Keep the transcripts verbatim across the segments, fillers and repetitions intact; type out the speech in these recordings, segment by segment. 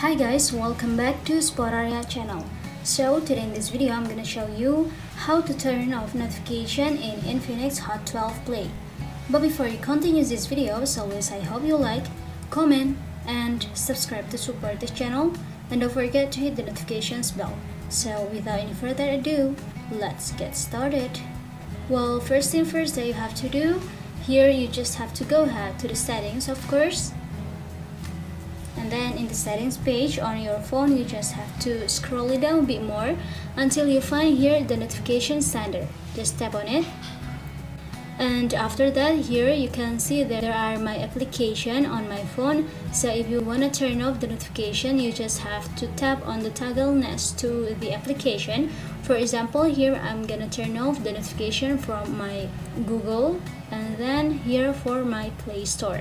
Hi guys, welcome back to Spotarya channel. So today in this video I'm gonna show you how to turn off notification in Infinix Hot twelve Play. But before you continue this video, as always I hope you like, comment and subscribe to support this channel, and don't forget to hit the notifications bell. So without any further ado, let's get started. Well, first thing first that you have to do, here you just have to go ahead to the settings of course. And then in the settings page on your phone, you just have to scroll it down a bit more until you find here the notification center. Just tap on it. And after that, here you can see that there are my application on my phone. So if you want to turn off the notification, you just have to tap on the toggle next to the application. For example, here I'm gonna turn off the notification from my Google, and then here for my Play Store.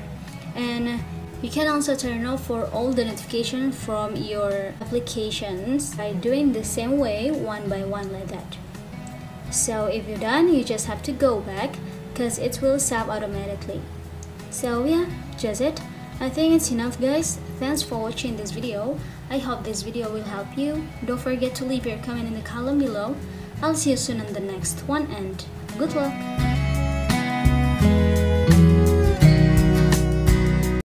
And you can also turn off for all the notifications from your applications by doing the same way, one by one like that. So if you're done, you just have to go back because it will stop automatically. So yeah, just it. I think it's enough guys. Thanks for watching this video. I hope this video will help you. Don't forget to leave your comment in the column below. I'll see you soon on the next one, and good luck!